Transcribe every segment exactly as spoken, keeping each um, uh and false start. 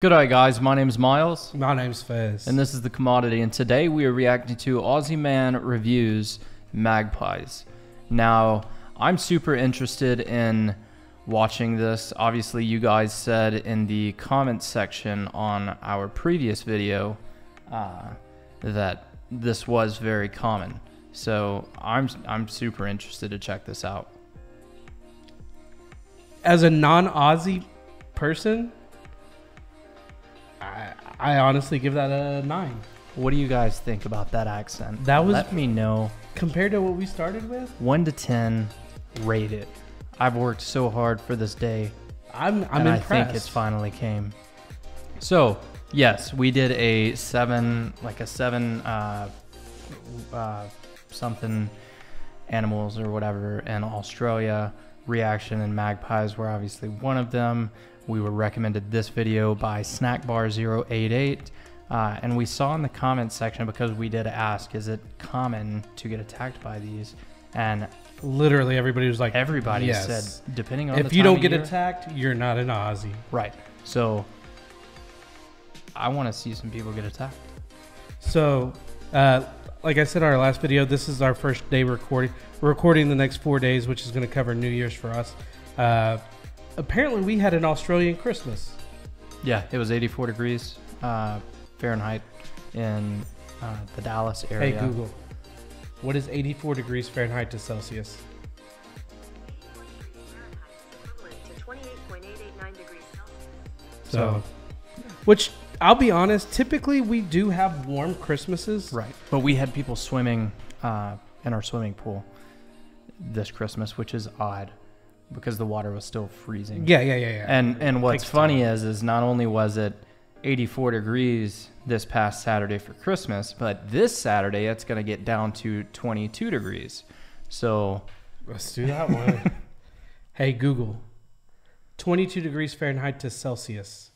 G'day guys, my name's Miles. My name's Fez. And this is The Commodity, and today we are reacting to Aussie Man Reviews Magpies. Now, I'm super interested in watching this. Obviously, you guys said in the comments section on our previous video uh, that this was very common. So I'm, I'm super interested to check this out. As a non-Aussie person, I, I honestly give that a nine. What do you guys think about that accent? That was, let me know. Compared to what we started with? one to ten, rate it. I've worked so hard for this day. I'm, I'm and impressed. I think it's finally came. So, yes, we did a seven, like a seven uh, uh, something animals or whatever in Australia. Reaction and magpies were obviously one of them. We were recommended this video by snack bar zero eight eight, uh, and we saw in the comments section, because we did ask, is it common to get attacked by these? And literally everybody was like, everybody yes. said, depending on if the you time don't get year, attacked, you're not an Aussie. Right. So I want to see some people get attacked. So, uh, like I said, our last video, this is our first day recording. We're recording the next four days, which is going to cover New Year's for us. Uh, Apparently we had an Australian Christmas. Yeah, it was eighty-four degrees uh, Fahrenheit in uh, the Dallas area. Hey Google, what is eighty-four degrees Fahrenheit to Celsius? So, which I'll be honest, typically we do have warm Christmases. Right, but we had people swimming uh, in our swimming pool this Christmas, which is odd, because the water was still freezing. Yeah, yeah, yeah, yeah. And and what's funny is is not only was it eighty-four degrees this past Saturday for Christmas, but this Saturday it's going to get down to twenty-two degrees. So let's do that one. Hey Google, twenty-two degrees Fahrenheit to Celsius.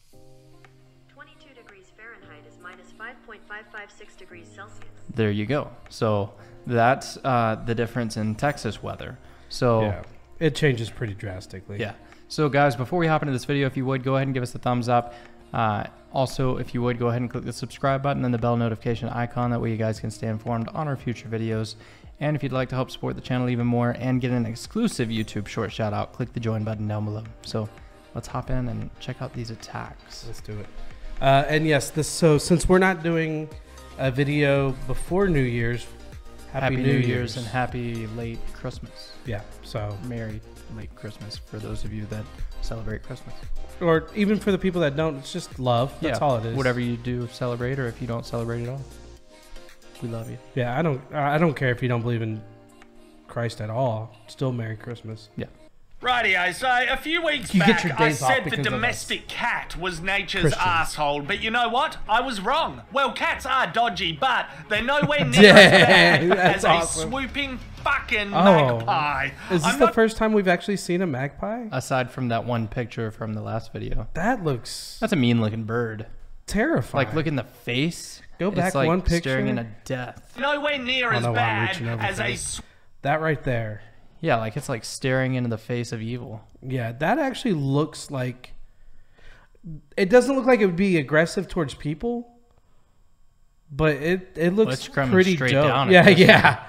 twenty-two degrees Fahrenheit is minus five point five five six degrees Celsius. There you go. So that's uh, the difference in Texas weather. So yeah. It changes pretty drastically. Yeah. So guys, before we hop into this video, if you would, go ahead and give us a thumbs up. Uh, also, if you would, go ahead and click the subscribe button and the bell notification icon. That way you guys can stay informed on our future videos. And if you'd like to help support the channel even more and get an exclusive YouTube short shout out, click the join button down below. So let's hop in and check out these attacks. Let's do it. Uh, and yes, this. so since we're not doing a video before New Year's, Happy, happy New, New Year's. Year's and happy late Christmas. Yeah, so Merry late Christmas for those of you that celebrate Christmas. Or even for the people that don't, it's just love. That's yeah, all it is. Whatever you do celebrate, or if you don't celebrate at all, we love you. Yeah, I don't I don't care if you don't believe in Christ at all. Still Merry Christmas. Yeah. Righty, I say, a few weeks you back, I said the domestic cat was nature's Christians. asshole, but you know what? I was wrong. Well, cats are dodgy, but they're nowhere near as bad as awesome. a swooping fucking oh. magpie. Is this I'm the not... first time we've actually seen a magpie? Aside from that one picture from the last video. That looks... That's a mean-looking bird. Terrifying. Like, look in the face. Go back it's like one picture. staring in a death. Nowhere near as bad as face. a... That right there. Yeah, like it's like staring into the face of evil. Yeah, that actually looks like... It doesn't look like it would be aggressive towards people, but it, it looks well, pretty straight dope. Down yeah, yeah. Thing.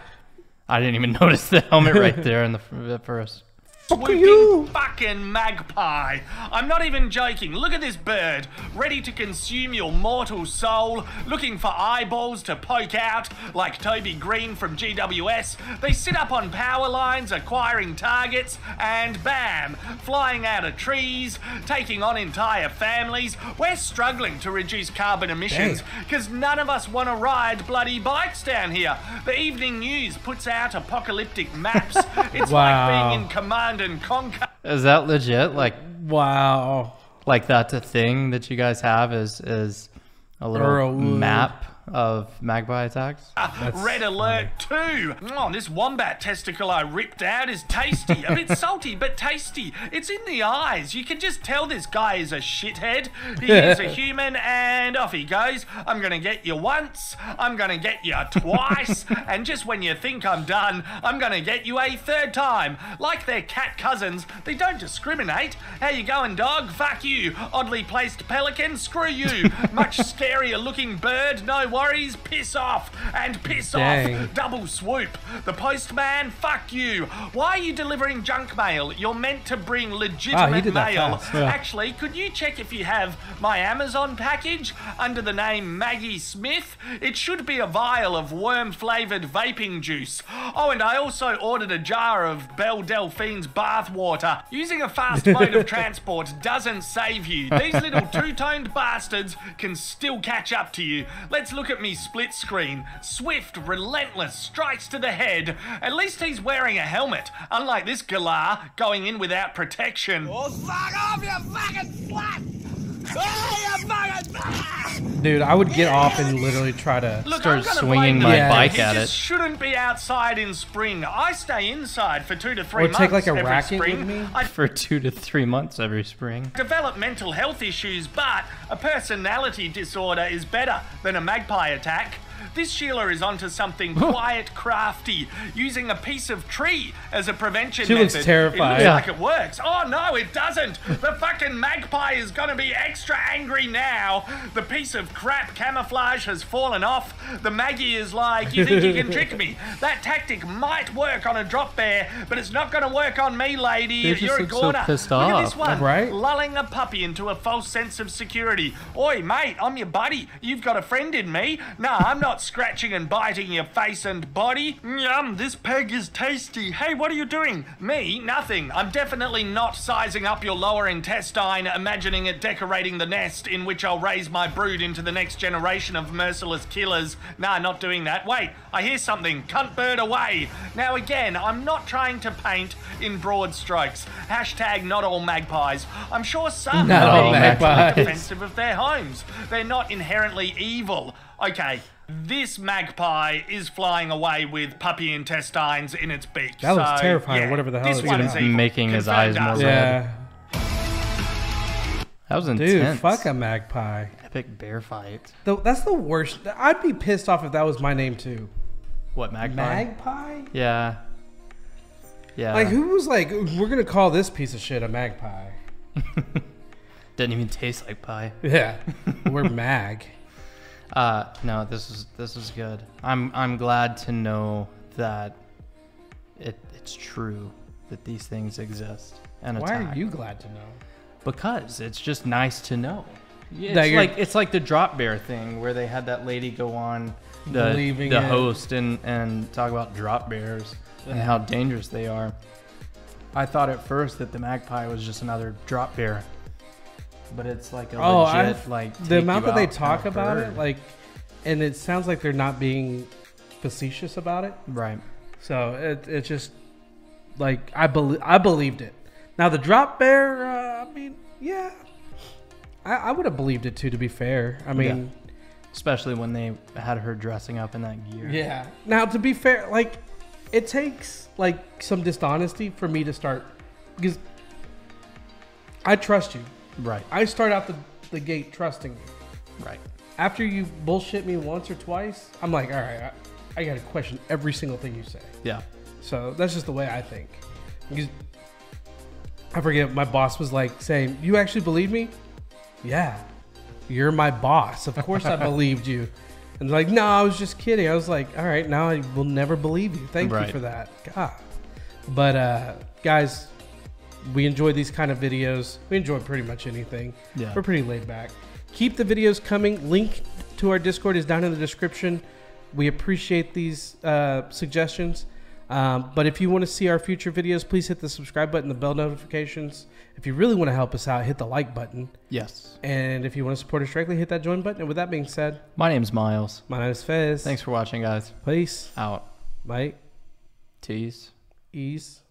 I didn't even notice the helmet right there in the, the first. Fuck you! Fucking magpie. I'm not even joking. Look at this bird, ready to consume your mortal soul, looking for eyeballs to poke out, like Toby Green from G W S. They sit up on power lines, acquiring targets, and bam, flying out of trees, taking on entire families. We're struggling to reduce carbon emissions, because none of us want to ride bloody bikes down here. The evening news puts out apocalyptic maps. It's wow. like being in command and conquer. Is that legit? Like, wow. Like, that's a thing that you guys have is is a little Earl. map of magpie attacks. Uh, red alert funny. two. Oh, this wombat testicle I ripped out is tasty. A bit salty, but tasty. It's in the eyes. You can just tell this guy is a shithead. He is a human, and off he goes. I'm going to get you once. I'm going to get you twice. And just when you think I'm done, I'm going to get you a third time. Like their cat cousins, they don't discriminate. How you going, dog? Fuck you. Oddly placed pelican, screw you. Much scarier looking bird, no worries, piss off and piss Dang. off. Double swoop. The postman, fuck you. Why are you delivering junk mail? You're meant to bring legitimate wow, mail. Yeah. Actually, could you check if you have my Amazon package under the name Maggie Smith? It should be a vial of worm-flavoured vaping juice. Oh, and I also ordered a jar of Belle Delphine's bath water. Using a fast mode of transport doesn't save you. These little two-toned bastards can still catch up to you. Let's look at me split screen. Swift, relentless, strikes to the head. At least he's wearing a helmet, unlike this galah going in without protection. Oh, fuck off, you fucking slut! Dude, I would get off and literally try to Look, start swinging my yeah. bike at it. Just shouldn't be outside in spring. I stay inside for two to three or months take like a every racket spring. With me? I for two to three months every spring. Develop mental health issues, but a personality disorder is better than a magpie attack. This Sheila is onto something quiet, crafty, using a piece of tree as a prevention she method. She looks terrified. It looks yeah. like it works. Oh, no, it doesn't. The fucking magpie is going to be extra angry now. The piece of crap camouflage has fallen off. The Maggie is like, you think you can trick me? That tactic might work on a drop bear, but it's not going to work on me, lady. They You're a goner. So pissed Look off. at this one. Right? Lulling a puppy into a false sense of security. Oi, mate, I'm your buddy. You've got a friend in me. No, I'm not scratching and biting your face and body. Yum, this peg is tasty. Hey, what are you doing? Me? Nothing. I'm definitely not sizing up your lower intestine, imagining it decorating the nest in which I'll raise my brood into the next generation of merciless killers. Nah, not doing that. Wait, I hear something. Cunt bird away. Now again, I'm not trying to paint in broad strokes. Hashtag not all magpies. I'm sure some not are being actually defensive of their homes. They're not inherently evil. Okay. This magpie is flying away with puppy intestines in its beak. That looks so terrifying, yeah, whatever the hell this one is making his eyes more red. Yeah. That was intense. Dude, fuck a magpie. Epic bear fight. Though that's the worst. I'd be pissed off if that was my name too. What, magpie? Magpie? Yeah. Yeah. Like, who was like, we're gonna call this piece of shit a magpie? Doesn't even taste like pie. Yeah. We're mag. Uh, no, this is this is good. I'm I'm glad to know that it it's true that these things exist. And why attack. are you glad to know? Because it's just nice to know. It's that like it's like the drop bear thing where they had that lady go on the the it. host and and talk about drop bears yeah. and how dangerous they are. I thought at first that the magpie was just another drop bear. But it's like a oh, legit, I've, like the amount that they talk about bird. it, like, and it sounds like they're not being facetious about it, right? So it it's just like I believe I believed it. Now the drop bear, uh, I mean, yeah, I, I would have believed it too. To be fair, I mean, yeah. especially when they had her dressing up in that gear. Yeah. Now to be fair, like, it takes like some dishonesty for me to start because I trust you. Right. I start out the, the gate trusting you. Right. After you bullshit me once or twice, I'm like, all right, I, I got to question every single thing you say. Yeah. So that's just the way I think. Because I forget, my boss was like saying, you actually believe me? Yeah. You're my boss. Of course I believed you. And like, no, I was just kidding. I was like, all right, now I will never believe you. Thank right. you for that. God. But uh, guys... we enjoy these kind of videos. We enjoy pretty much anything. Yeah. We're pretty laid back. Keep the videos coming. Link to our Discord is down in the description. We appreciate these uh, suggestions. Um, but if you want to see our future videos, please hit the subscribe button, the bell notifications. If you really want to help us out, hit the like button. Yes. And if you want to support us directly, hit that join button. And with that being said, my name's Miles. My name's Fez. Thanks for watching, guys. Peace. Out. Bye. Tease. Ease.